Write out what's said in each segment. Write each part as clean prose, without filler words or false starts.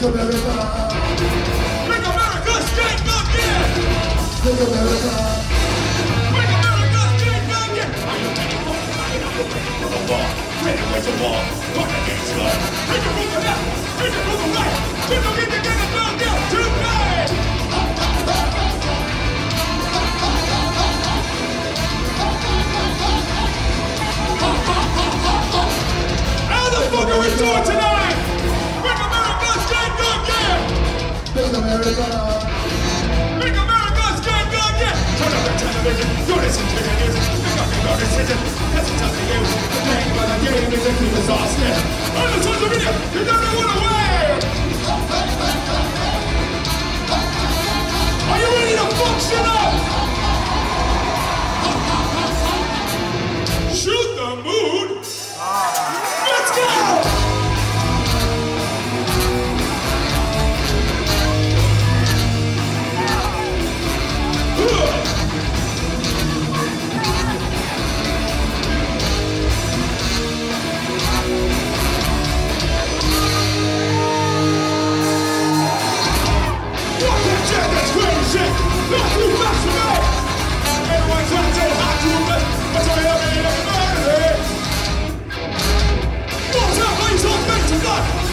Make America. Make America straight back here. Make America. Make America straight back here. Are you ready for the fight? Are you ready for the war? Ready for the war? Fuck against God. Take it from the left. Take it from the right. People need to get the fuck out tonight. How the fuck are we doing tonight? Make America. Make America straight back, yeah. Turn up the television, don't listen to the music. Make up your decision, that's the time to use. The pain by the game is a keep us all scared. On the social media, you don't know what away. Are you ready to fuck shit up? Shoot the moon. Let's go.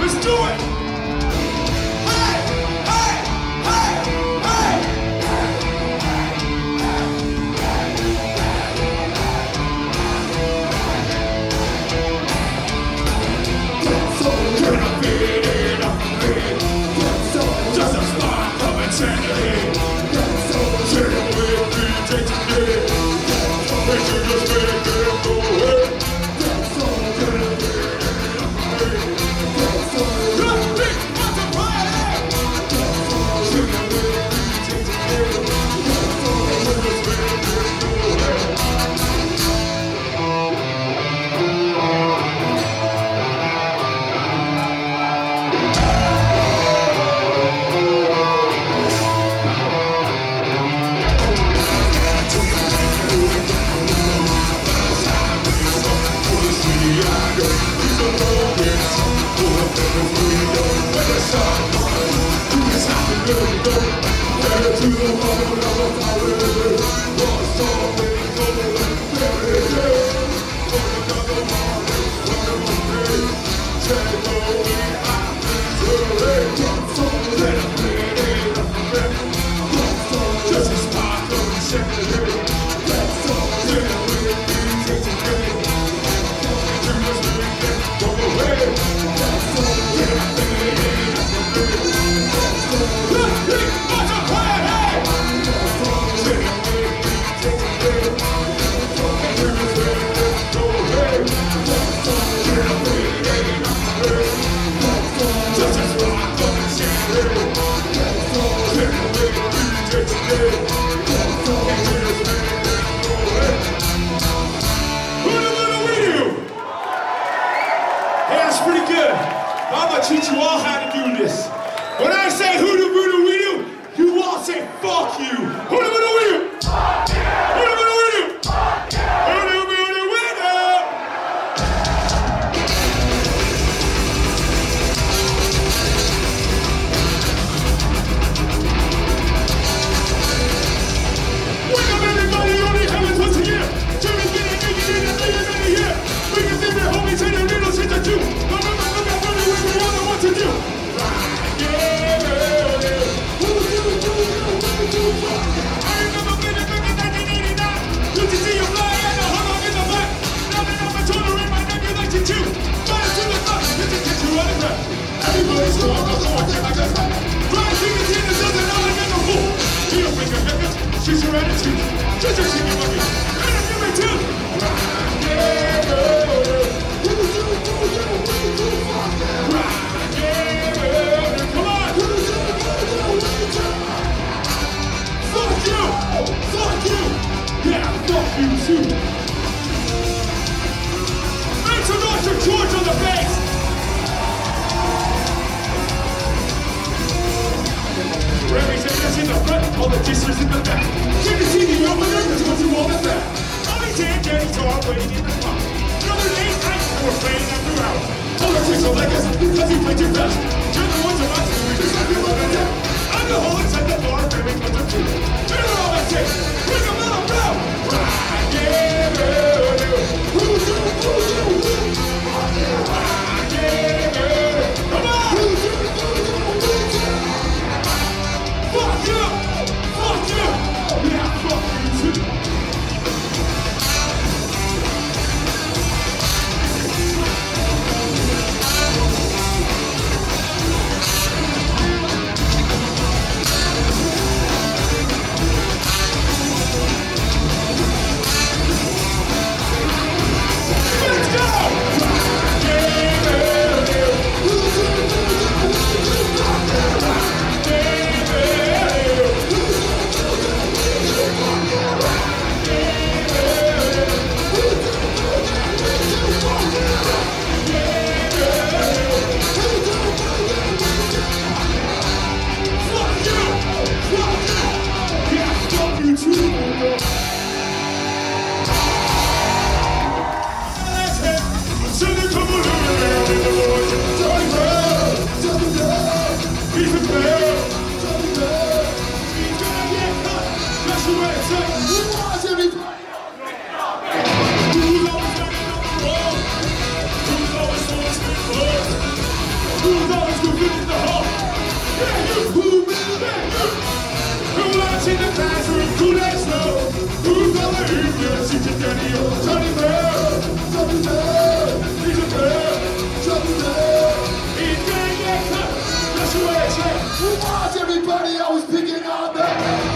Let's do it! Hey! Hey! Hey! Hey! So can I fit it up in? So just a spot of eternity. So can I will be taking it? Teach you all how to do this. When I say hoodoo voodoo we do, you all say fuck you. Hoodoo voodoo we do. Fuck you. Hoodoo voodoo we do. Fuck you. Hoodoo voodoo we do. Wake up everybody, it only happens once a year. Germans get it, make it in, that's it, in the year. We can send their homies and their little shit that do. She's your attitude, just a chicken bucket, and a human too! Come on! Fuck you! Fuck you! Yeah, fuck you too! Make some noise for George on the bass! Representatives in the front, all the distance in the back. Can you see the open actors once you all the back? Only Jan Jenny, so I'm waiting in the front. Another day, night, and we're playing after hours. All the chicks are like us, because you played your best. You're the ones of us, and we just have you on the deck. I'm the whole inside the bar, and we put them to you. Turn it all that shit, bring them all around. Rock, yeah, baby. Who's your, who's your, who's your? Rock, yeah, baby. Come on! Who's your, who's your? Fuck you! Fuck you! Yeah, fuck you too! That's in the classroom, too late slow. Who's on the evening? She's a daddy, oh, Johnny Bell, Johnny Bell, he's a girl, Johnny Bell. He's getting that cut, that's the way it's at. Who was everybody I was picking on that?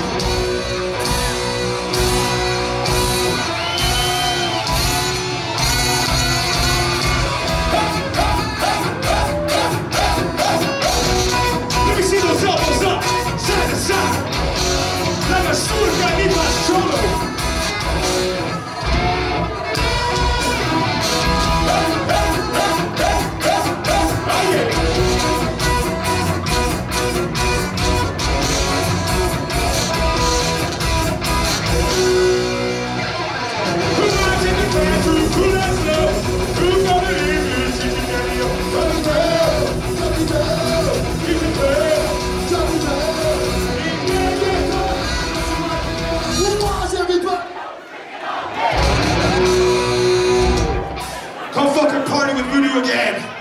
Again.